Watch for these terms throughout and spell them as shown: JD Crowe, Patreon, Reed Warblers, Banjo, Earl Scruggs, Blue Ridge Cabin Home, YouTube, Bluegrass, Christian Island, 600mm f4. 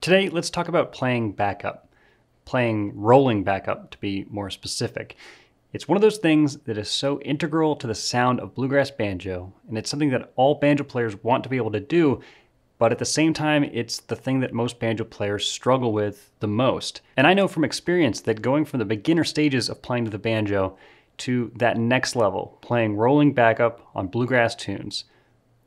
Today, let's talk about playing backup. Playing rolling backup, to be more specific. It's one of those things that is so integral to the sound of bluegrass banjo, and it's something that all banjo players want to be able to do, but at the same time, it's the thing that most banjo players struggle with the most. And I know from experience that going from the beginner stages of playing the banjo to that next level, playing rolling backup on bluegrass tunes,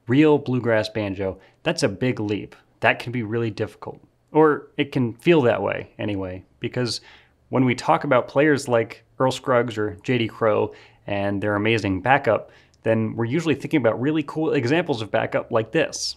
real bluegrass banjo, that's a big leap. That can be really difficult. Or it can feel that way anyway, because when we talk about players like Earl Scruggs or JD Crowe and their amazing backup, then we're usually thinking about really cool examples of backup like this.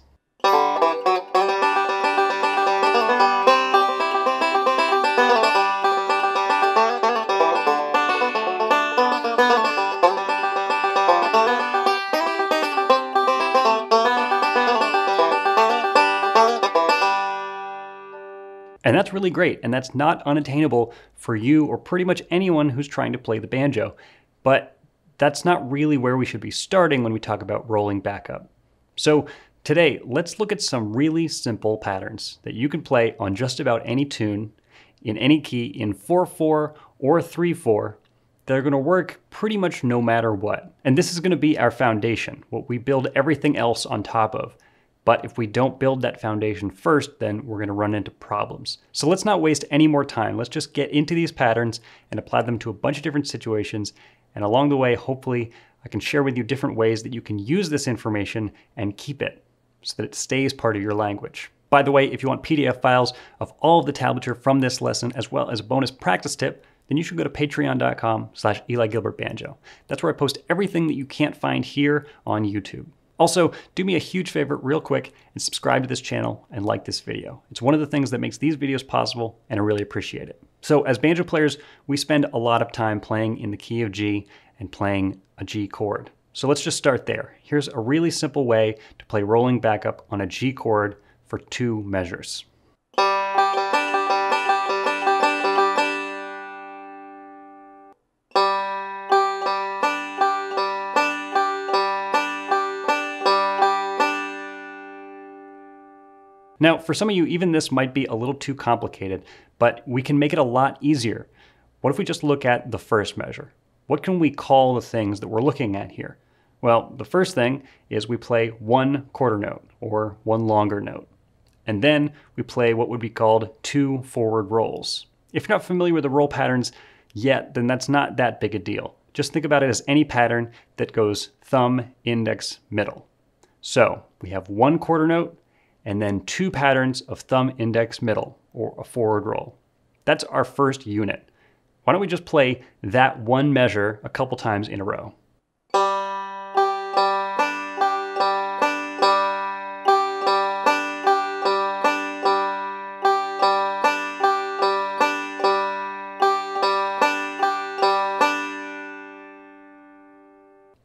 And that's really great, and that's not unattainable for you or pretty much anyone who's trying to play the banjo. But that's not really where we should be starting when we talk about rolling backup. So today, let's look at some really simple patterns that you can play on just about any tune, in any key, in 4/4 or 3/4, that are gonna work pretty much no matter what. And this is gonna be our foundation, what we build everything else on top of. But if we don't build that foundation first, then we're gonna run into problems. So let's not waste any more time. Let's just get into these patterns and apply them to a bunch of different situations. And along the way, hopefully, I can share with you different ways that you can use this information and keep it so that it stays part of your language. By the way, if you want PDF files of all of the tablature from this lesson, as well as a bonus practice tip, then you should go to patreon.com/EliGilbertBanjo. That's where I post everything that you can't find here on YouTube. Also, do me a huge favor real quick and subscribe to this channel and like this video. It's one of the things that makes these videos possible, and I really appreciate it. So as banjo players, we spend a lot of time playing in the key of G and playing a G chord. So let's just start there. Here's a really simple way to play rolling backup on a G chord for two measures. Now, for some of you, even this might be a little too complicated, but we can make it a lot easier. What if we just look at the first measure? What can we call the things that we're looking at here? Well, the first thing is we play one quarter note, or one longer note. And then we play what would be called two forward rolls. If you're not familiar with the roll patterns yet, then that's not that big a deal. Just think about it as any pattern that goes thumb, index, middle. So we have one quarter note, and then two patterns of thumb, index, middle, or a forward roll. That's our first unit. Why don't we just play that one measure a couple times in a row?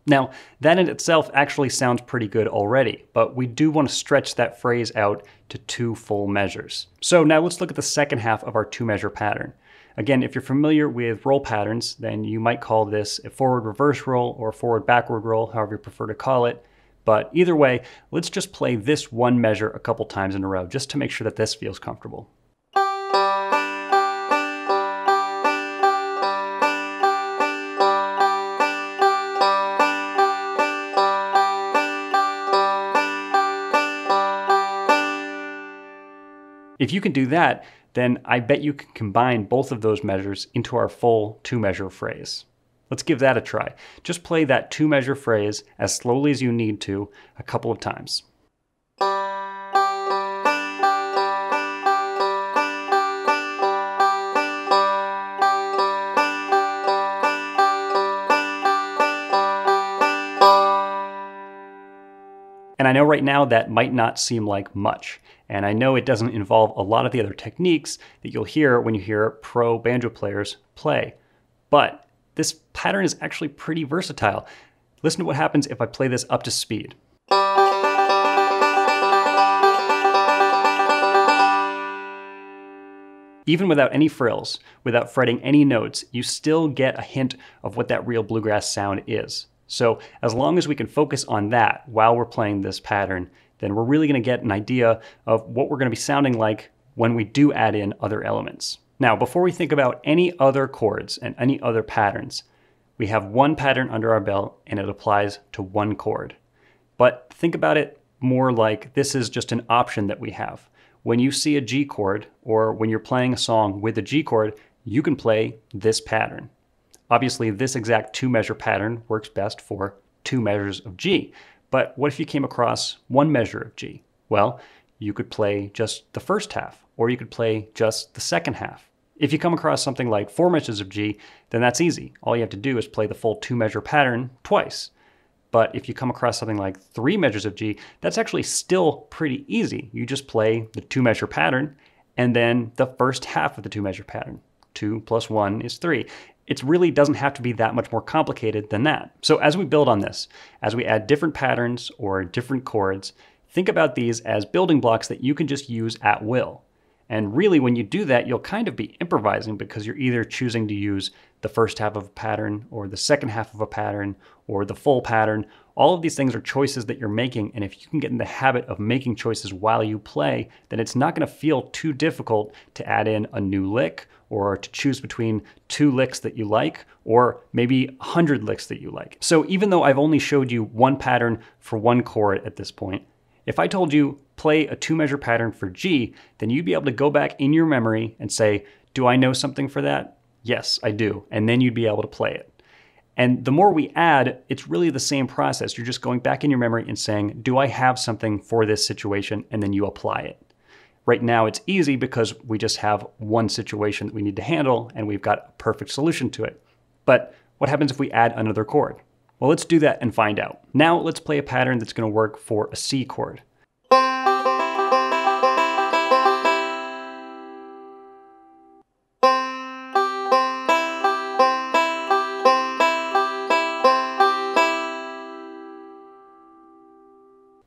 Now, that in itself actually sounds pretty good already, but we do want to stretch that phrase out to two full measures. So now let's look at the second half of our two-measure pattern. Again, if you're familiar with roll patterns, then you might call this a forward reverse roll or a forward backward roll, however you prefer to call it. But either way, let's just play this one measure a couple times in a row just to make sure that this feels comfortable. If you can do that, then I bet you can combine both of those measures into our full two-measure phrase. Let's give that a try. Just play that two-measure phrase as slowly as you need to a couple of times. And I know right now that might not seem like much, and I know it doesn't involve a lot of the other techniques that you'll hear when you hear pro banjo players play, but this pattern is actually pretty versatile. Listen to what happens if I play this up to speed. Even without any frills, without fretting any notes, you still get a hint of what that real bluegrass sound is. So as long as we can focus on that while we're playing this pattern, then we're really gonna get an idea of what we're gonna be sounding like when we do add in other elements. Now, before we think about any other chords and any other patterns, we have one pattern under our belt and it applies to one chord. But think about it more like this is just an option that we have. When you see a G chord, or when you're playing a song with a G chord, you can play this pattern. Obviously, this exact two-measure pattern works best for two measures of G. But what if you came across one measure of G? Well, you could play just the first half, or you could play just the second half. If you come across something like four measures of G, then that's easy. All you have to do is play the full two-measure pattern twice. But if you come across something like three measures of G, that's actually still pretty easy. You just play the two-measure pattern and then the first half of the two-measure pattern. 2 + 1 is 3. It really doesn't have to be that much more complicated than that. So as we build on this, as we add different patterns or different chords, think about these as building blocks that you can just use at will. And really, when you do that, you'll kind of be improvising because you're either choosing to use the first half of a pattern or the second half of a pattern or the full pattern. All of these things are choices that you're making. And if you can get in the habit of making choices while you play, then it's not going to feel too difficult to add in a new lick or to choose between two licks that you like or maybe 100 licks that you like. So even though I've only showed you one pattern for one chord at this point, if I told you play a two-measure pattern for G, then you'd be able to go back in your memory and say, do I know something for that? Yes, I do. And then you'd be able to play it. And the more we add, it's really the same process. You're just going back in your memory and saying, do I have something for this situation? And then you apply it. Right now, it's easy because we just have one situation that we need to handle and we've got a perfect solution to it. But what happens if we add another chord? Well, let's do that and find out. Now let's play a pattern that's going to work for a C chord.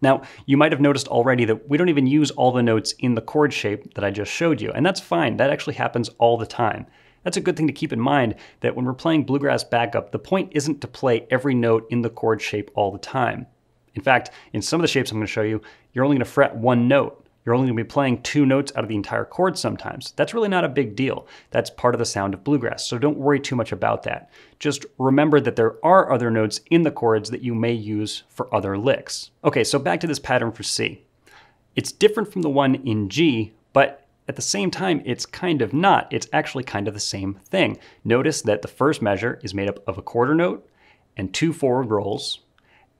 Now, you might have noticed already that we don't even use all the notes in the chord shape that I just showed you, and that's fine. That actually happens all the time. That's a good thing to keep in mind, that when we're playing bluegrass backup, the point isn't to play every note in the chord shape all the time. In fact, in some of the shapes I'm going to show you, you're only going to fret one note. You're only going to be playing two notes out of the entire chord sometimes. That's really not a big deal. That's part of the sound of bluegrass, so don't worry too much about that. Just remember that there are other notes in the chords that you may use for other licks. Okay, so back to this pattern for C. It's different from the one in G, but at the same time, it's kind of not. It's actually kind of the same thing. Notice that the first measure is made up of a quarter note and two forward rolls,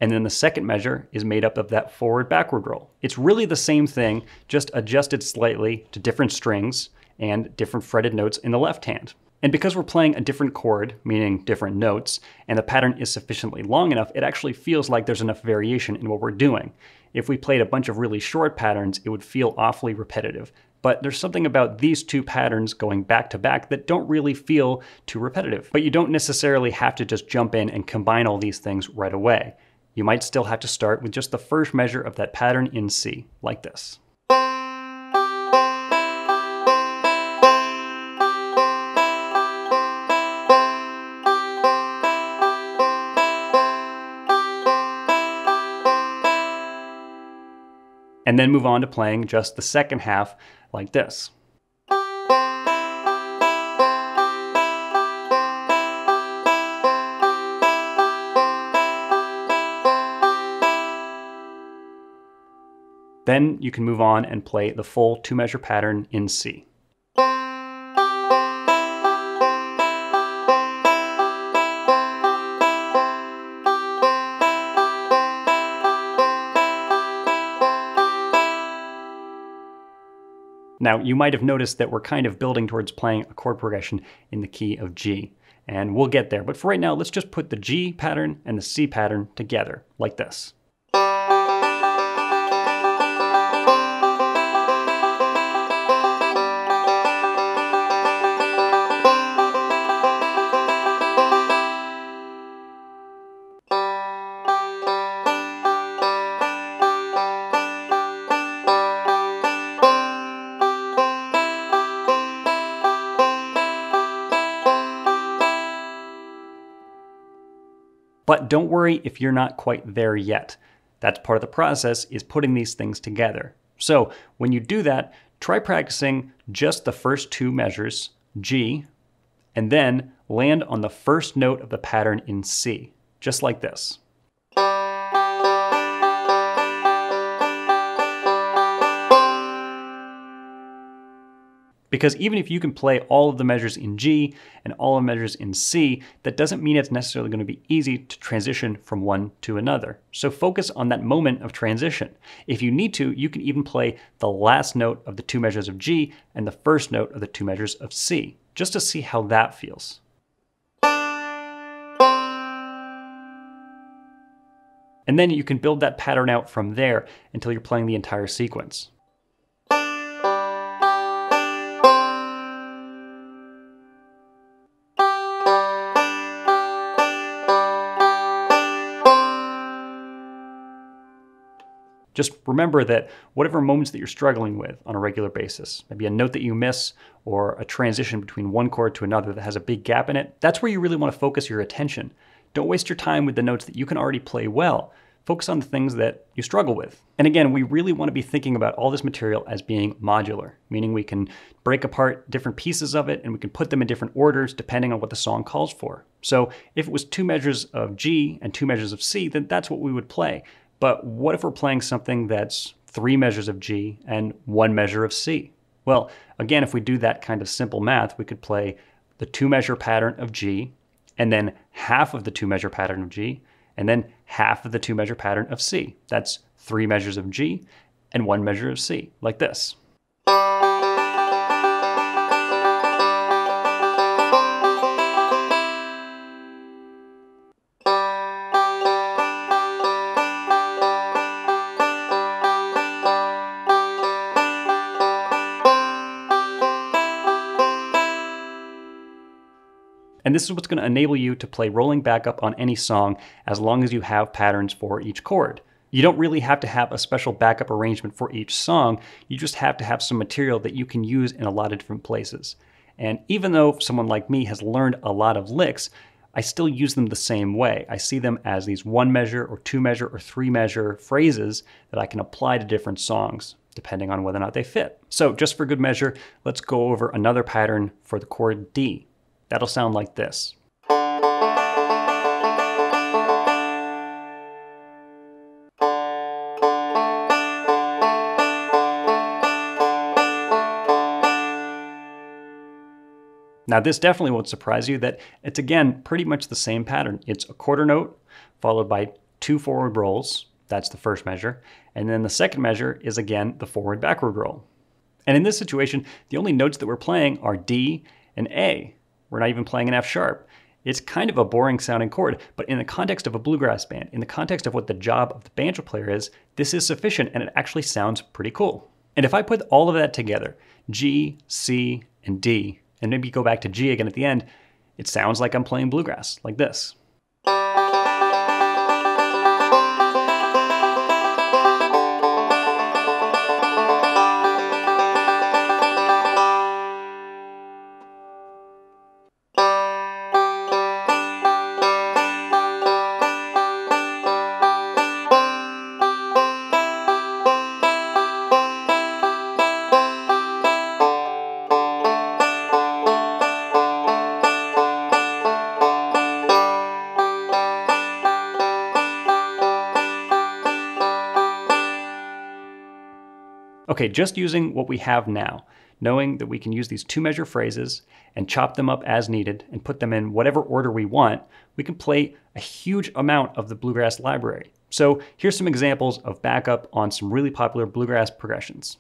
and then the second measure is made up of that forward backward roll. It's really the same thing, just adjusted slightly to different strings and different fretted notes in the left hand. And because we're playing a different chord, meaning different notes, and the pattern is sufficiently long enough, it actually feels like there's enough variation in what we're doing. If we played a bunch of really short patterns, it would feel awfully repetitive. But there's something about these two patterns going back to back that don't really feel too repetitive. But you don't necessarily have to just jump in and combine all these things right away. You might still have to start with just the first measure of that pattern in C, like this. And then move on to playing just the second half like this. Then you can move on and play the full two-measure pattern in C. Now, you might have noticed that we're kind of building towards playing a chord progression in the key of G, and we'll get there. But for right now, let's just put the G pattern and the C pattern together, like this. But don't worry if you're not quite there yet. That's part of the process, is putting these things together. So when you do that, Try practicing just the first two measures, G, and then land on the first note of the pattern in C, just like this. Because even if you can play all of the measures in G and all of the measures in C, that doesn't mean it's necessarily going to be easy to transition from one to another. So focus on that moment of transition. If you need to, you can even play the last note of the two measures of G and the first note of the two measures of C, just to see how that feels. And then you can build that pattern out from there until you're playing the entire sequence. Just remember that whatever moments that you're struggling with on a regular basis, maybe a note that you miss or a transition between one chord to another that has a big gap in it, that's where you really want to focus your attention. Don't waste your time with the notes that you can already play well. Focus on the things that you struggle with. And again, we really want to be thinking about all this material as being modular, meaning we can break apart different pieces of it and we can put them in different orders depending on what the song calls for. So if it was two measures of G and two measures of C, then that's what we would play. But what if we're playing something that's three measures of G and one measure of C? Well, again, if we do that kind of simple math, we could play the two measure pattern of G, and then half of the two measure pattern of G, and then half of the two measure pattern of C. That's three measures of G and one measure of C, like this. And this is what's going to enable you to play rolling back up on any song as long as you have patterns for each chord. You don't really have to have a special backup arrangement for each song, you just have to have some material that you can use in a lot of different places. And even though someone like me has learned a lot of licks, I still use them the same way. I see them as these one measure or two measure or three measure phrases that I can apply to different songs, depending on whether or not they fit. So just for good measure, let's go over another pattern for the chord D. That'll sound like this. Now this definitely won't surprise you that it's again pretty much the same pattern. It's a quarter note followed by two forward rolls, that's the first measure, and then the second measure is again the forward backward roll. And in this situation, the only notes that we're playing are D and A. We're not even playing an F sharp. It's kind of a boring sounding chord, but in the context of a bluegrass band, in the context of what the job of the banjo player is, this is sufficient and it actually sounds pretty cool. And if I put all of that together, G, C, and D, and maybe go back to G again at the end, it sounds like I'm playing bluegrass, like this. Okay, just using what we have now, knowing that we can use these two measure phrases and chop them up as needed and put them in whatever order we want, we can play a huge amount of the bluegrass library. So here's some examples of backup on some really popular bluegrass progressions.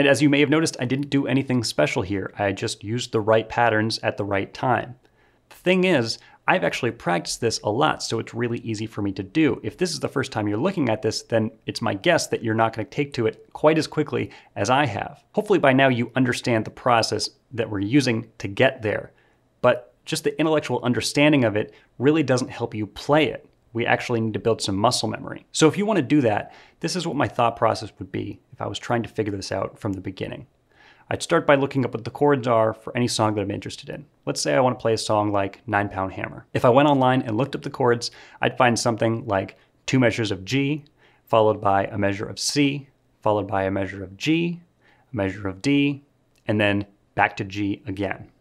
And as you may have noticed, I didn't do anything special here. I just used the right patterns at the right time. The thing is, I've actually practiced this a lot, so it's really easy for me to do. If this is the first time you're looking at this, then it's my guess that you're not going to take to it quite as quickly as I have. Hopefully by now you understand the process that we're using to get there, but just the intellectual understanding of it really doesn't help you play it. We actually need to build some muscle memory. So if you want to do that, this is what my thought process would be if I was trying to figure this out from the beginning. I'd start by looking up what the chords are for any song that I'm interested in. Let's say I want to play a song like 9 Pound Hammer. If I went online and looked up the chords, I'd find something like 2 measures of G, followed by a measure of C, followed by a measure of G, a measure of D, and then back to G again.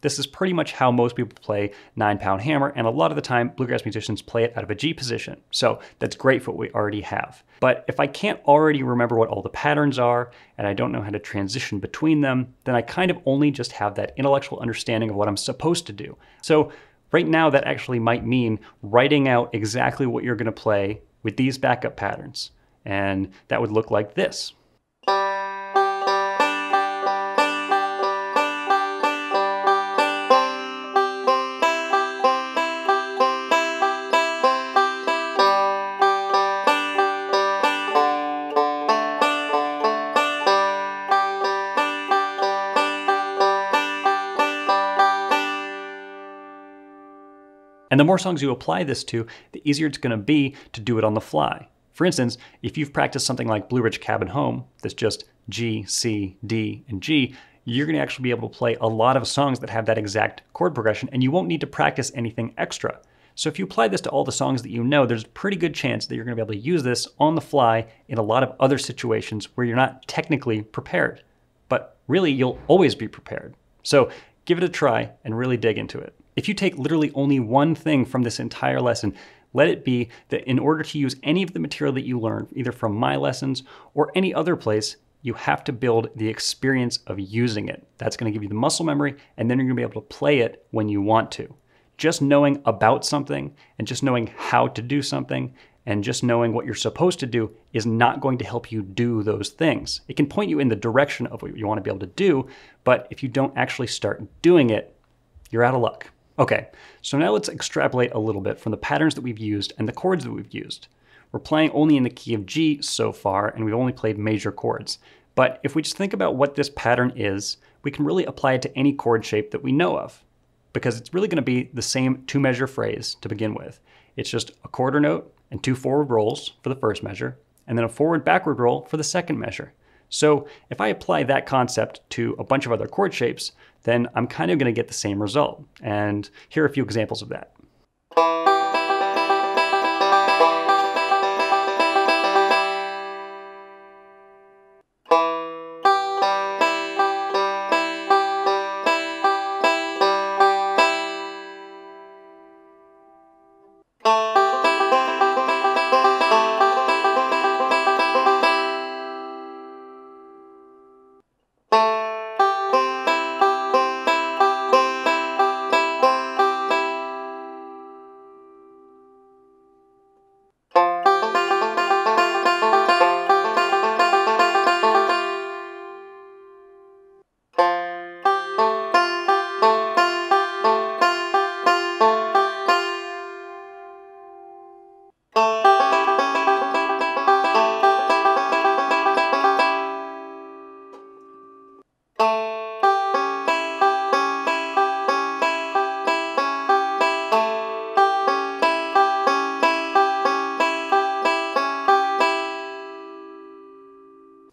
This is pretty much how most people play 9 Pound Hammer, and a lot of the time bluegrass musicians play it out of a G position. So that's great for what we already have. But if I can't already remember what all the patterns are, and I don't know how to transition between them, then I kind of only just have that intellectual understanding of what I'm supposed to do. So right now that actually might mean writing out exactly what you're gonna play with these backup patterns. And that would look like this. And the more songs you apply this to, the easier it's going to be to do it on the fly. For instance, if you've practiced something like Blue Ridge Cabin Home, that's just G, C, D, and G, you're going to actually be able to play a lot of songs that have that exact chord progression, and you won't need to practice anything extra. So if you apply this to all the songs that you know, there's a pretty good chance that you're going to be able to use this on the fly in a lot of other situations where you're not technically prepared. But really, you'll always be prepared. So give it a try and really dig into it. If you take literally only one thing from this entire lesson, let it be that in order to use any of the material that you learn, either from my lessons or any other place, you have to build the experience of using it. That's going to give you the muscle memory, and then you're going to be able to play it when you want to. Just knowing about something and just knowing how to do something and just knowing what you're supposed to do is not going to help you do those things. It can point you in the direction of what you want to be able to do, but if you don't actually start doing it, you're out of luck. Okay, so now let's extrapolate a little bit from the patterns that we've used and the chords that we've used. We're playing only in the key of G so far, and we've only played major chords. But if we just think about what this pattern is, we can really apply it to any chord shape that we know of, because it's really going to be the same 2-measure phrase to begin with. It's just a quarter note and 2 forward rolls for the first measure, and then a forward-backward roll for the second measure. So if I apply that concept to a bunch of other chord shapes, then I'm kind of going to get the same result. And here are a few examples of that.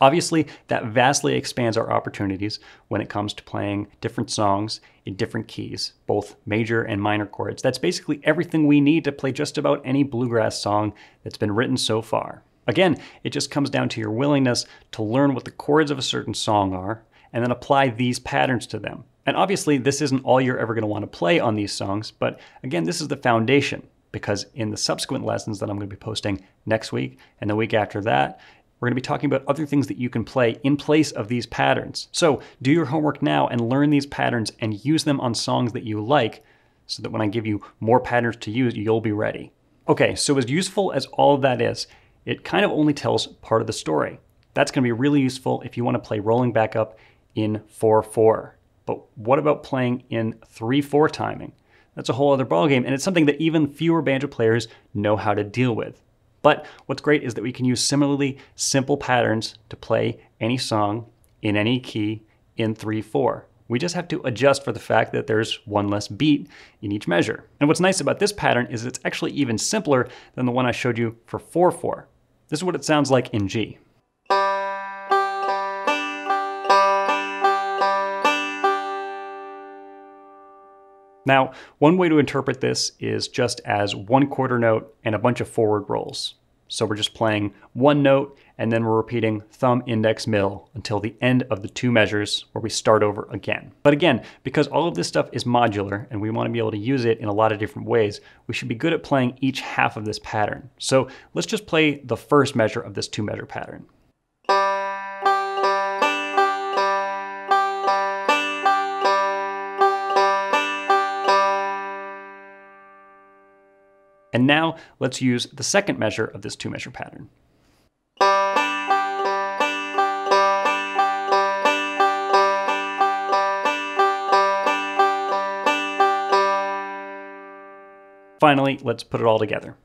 Obviously, that vastly expands our opportunities when it comes to playing different songs in different keys, both major and minor chords. That's basically everything we need to play just about any bluegrass song that's been written so far. Again, it just comes down to your willingness to learn what the chords of a certain song are and then apply these patterns to them. And obviously, this isn't all you're ever going to want to play on these songs, but again, this is the foundation, because in the subsequent lessons that I'm going to be posting next week and the week after that, we're going to be talking about other things that you can play in place of these patterns. So do your homework now and learn these patterns and use them on songs that you like, so that when I give you more patterns to use, you'll be ready. Okay, so as useful as all of that is, it kind of only tells part of the story. That's going to be really useful if you want to play rolling back up in 4/4. But what about playing in 3/4 timing? That's a whole other ballgame, and it's something that even fewer banjo players know how to deal with. But what's great is that we can use similarly simple patterns to play any song in any key in 3/4. We just have to adjust for the fact that there's one less beat in each measure. And what's nice about this pattern is it's actually even simpler than the one I showed you for 4/4. This is what it sounds like in G. Now, one way to interpret this is just as 1/4 note and a bunch of forward rolls. So we're just playing one note and then we're repeating thumb, index, middle until the end of the two measures where we start over again. But again, because all of this stuff is modular and we want to be able to use it in a lot of different ways, we should be good at playing each half of this pattern. So let's just play the first measure of this two measure pattern. And now let's use the second measure of this two measure pattern. Finally, let's put it all together.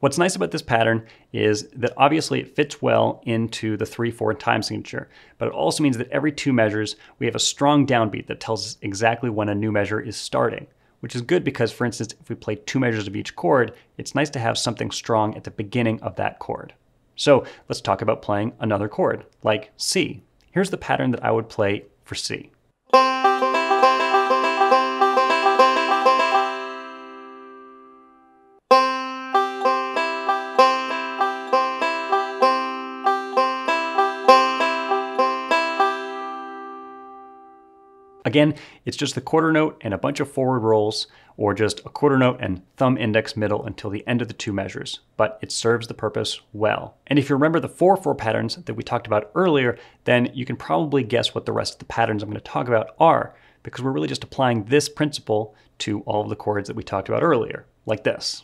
What's nice about this pattern is that obviously it fits well into the 3/4 time signature, but it also means that every two measures we have a strong downbeat that tells us exactly when a new measure is starting, which is good because, for instance, if we play two measures of each chord, it's nice to have something strong at the beginning of that chord. So let's talk about playing another chord, like C. Here's the pattern that I would play for C. Again, it's just the 1/4 note and a bunch of forward rolls, or just a 1/4 note and thumb, index, middle until the end of the two measures, but it serves the purpose well. And if you remember the 4/4 patterns that we talked about earlier, then you can probably guess what the rest of the patterns I'm going to talk about are, because we're really just applying this principle to all of the chords that we talked about earlier, like this.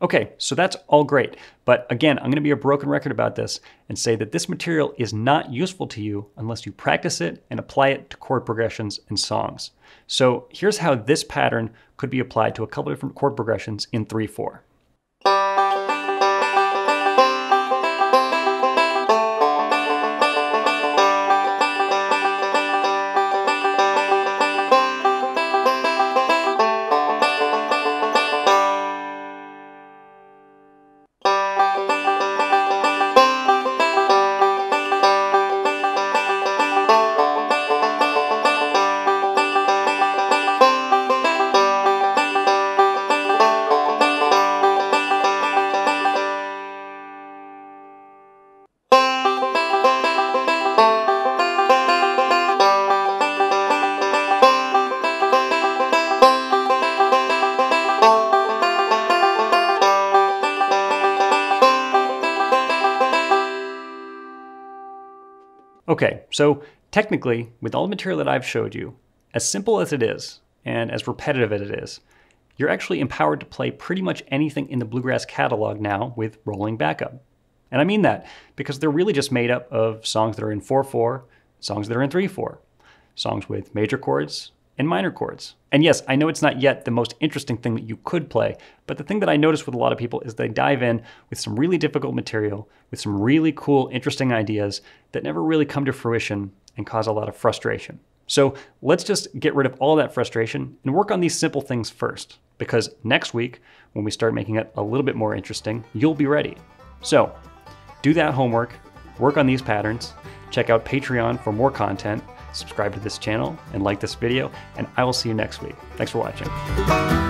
Okay, so that's all great, but again, I'm going to be a broken record about this and say that this material is not useful to you unless you practice it and apply it to chord progressions and songs. So here's how this pattern could be applied to a couple different chord progressions in 3/4. Okay, so technically, with all the material that I've showed you, as simple as it is, and as repetitive as it is, you're actually empowered to play pretty much anything in the bluegrass catalog now with rolling backup. And I mean that because they're really just made up of songs that are in 4/4, songs that are in 3/4, songs with major chords and minor chords. And yes, I know it's not yet the most interesting thing that you could play, but the thing that I notice with a lot of people is they dive in with some really difficult material, with some really cool, interesting ideas that never really come to fruition and cause a lot of frustration. So let's just get rid of all that frustration and work on these simple things first, because next week, when we start making it a little bit more interesting, you'll be ready. So do that homework, work on these patterns, check out Patreon for more content, subscribe to this channel and like this video, and I will see you next week. Thanks for watching.